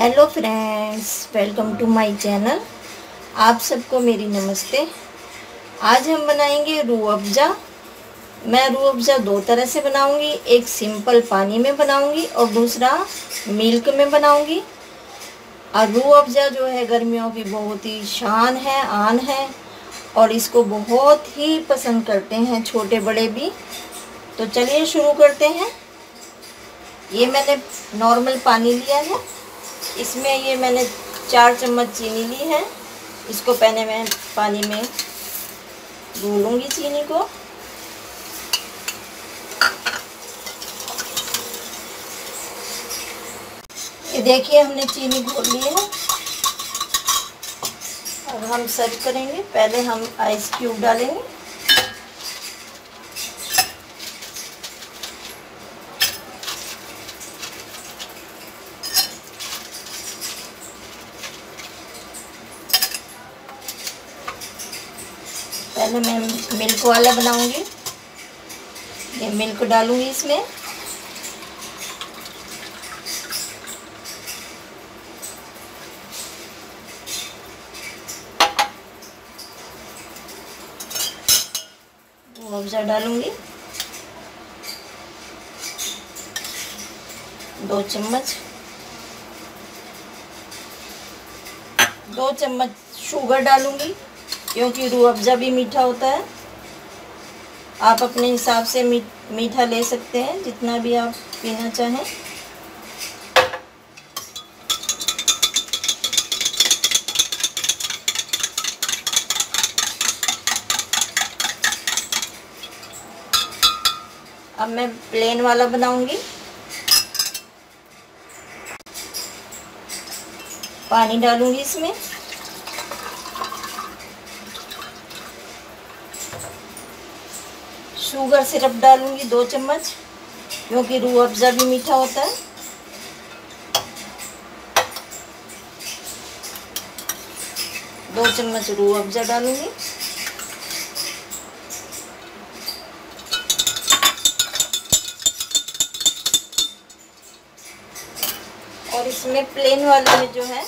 Hello friends, welcome to my channel. आप सबको मेरी नमस्ते। आज हम बनाएंगे रूह अफ़ज़ा। मैं रूह अफ़ज़ा दो तरह से बनाऊंगी, एक सिंपल पानी में बनाऊंगी और दूसरा मिल्क में बनाऊंगी। और रूह अफ़ज़ा जो है गर्मियों की बहुत ही शान है, आन है और इसको बहुत ही पसंद करते हैं छोटे बड़े भी। तो चलिए शुरू करते हैं। ये मैंने नॉर्मल पानी लिया है, इसमें ये मैंने 4 चम्मच चीनी ली है। इसको पहले मैं पानी में घोलूँगी चीनी को। ये देखिए हमने चीनी घोल ली है। अब हम सर्व करेंगे। पहले हम आइस क्यूब डालेंगे। पहले मैं मिल्क वाला बनाऊंगी। ये मिल्क डालूंगी इसमें। वो अफ़ज़ा डालूंगी 2 चम्मच। 2 चम्मच शुगर डालूंगी क्योंकि रूह अफ़ज़ा भी मीठा होता है। आप अपने हिसाब से मीठा ले सकते हैं, जितना भी आप पीना चाहें। अब मैं प्लेन वाला बनाऊंगी। पानी डालूंगी इसमें। शुगर सिरप डालूंगी 2 चम्मच क्योंकि रूह अफ़ज़ा भी मीठा होता है। दो चम्मच रूह अफ़ज़ा डालूंगी। और इसमें प्लेन वाले में जो है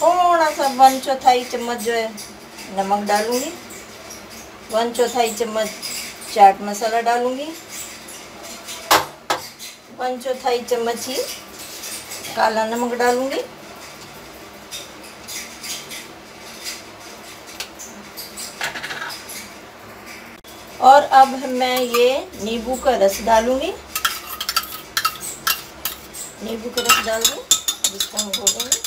थोड़ा सा 1/4 चम्मच जो है नमक डालूंगी। 1/4 चम्मच चाट मसाला डालूंगी। 1/4 चम्मच ही काला नमक डालूंगी। और अब मैं ये नींबू का रस डालूंगी। नींबू का रस डाल दूँ, जिसको हम घोलेंगे।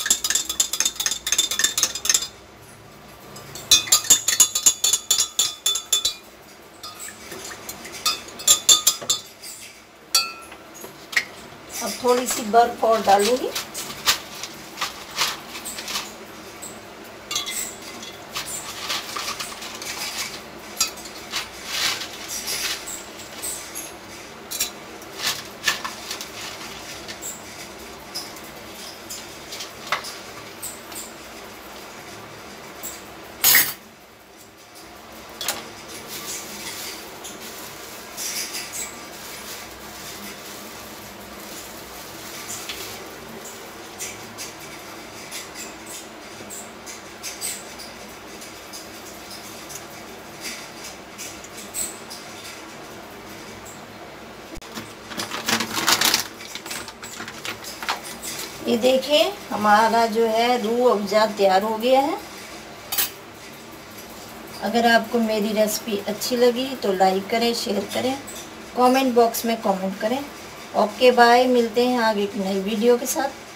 अब थोड़ी सी बर्फ और डालूंगी। ये देखिए हमारा जो है रूह अफ़ज़ा तैयार हो गया है। अगर आपको मेरी रेसिपी अच्छी लगी तो लाइक करें, शेयर करें, कमेंट बॉक्स में कमेंट करें। ओके बाय, मिलते हैं आगे एक नई वीडियो के साथ।